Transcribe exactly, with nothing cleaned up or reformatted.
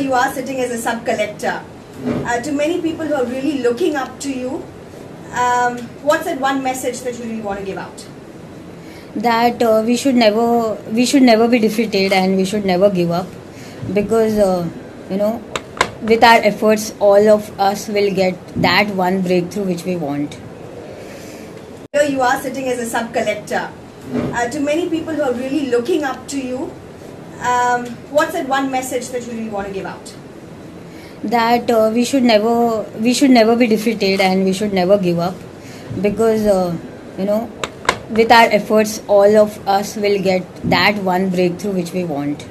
you are sitting as a sub-collector. Uh, to many people who are really looking up to you, um, what's that one message that you really want to give out? That uh, we should never, we should never be defeated, and we should never give up, because uh, you know, with our efforts, all of us will get that one breakthrough which we want. Here you are sitting as a sub-collector. Uh, to many people who are really looking up to you, um, what's that one message that you really want to give out? That uh, we should never, we should never be defeated, and we should never give up, because uh, you know, with our efforts, all of us will get that one breakthrough which we want.